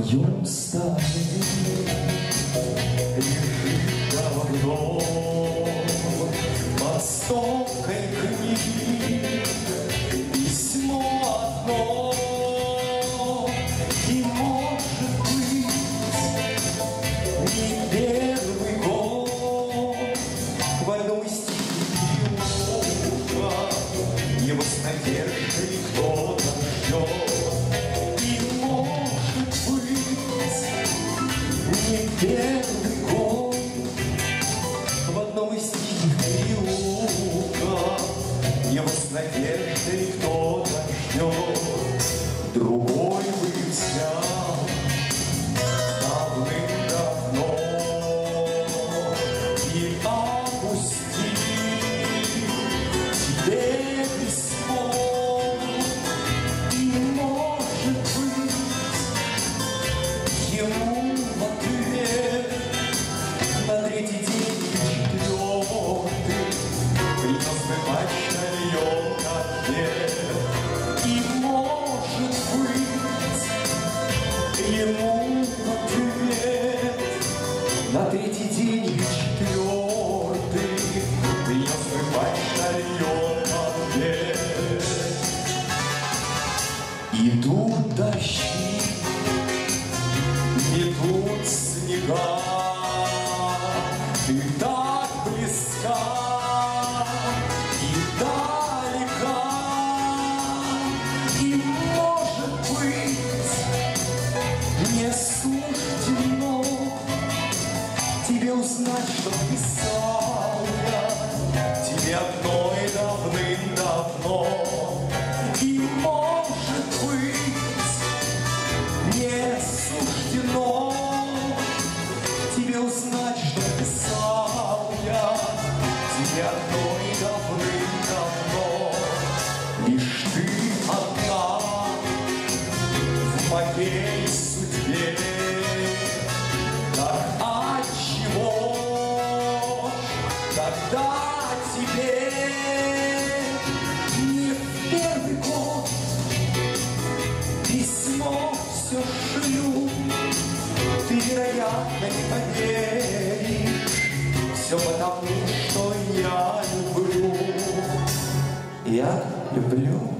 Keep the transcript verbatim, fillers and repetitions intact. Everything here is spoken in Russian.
моем столе лежит давно под стопкой книг письмо одно, и, может быть, не первый год в одной стихе уха его снадежды кто-то ждет. Первый год в одном из тихих переулков его с надеждой кто-то ждет. Другой бы взял давным-давно и опустил тебе письмо. И, может быть, ему на третий день четвертый принес бы почтальон ответ. И, может быть, ему ответ на третий день четвертый принес бы почтальон ответ. Идут дожди, идут снега, ты так близка и далека. И, может быть, не суждено тебе узнать, что писал я тебе одной давным-давно. И, может быть, не суждено тебе узнать, что писал я тебе одной давным-давно. Лишь ты одна в моей судьбе. Так отчего ж тогда тебе не в первый год письмо все шлю? Ты, вероятно, не поверишь, все потому, что я люблю. Я люблю.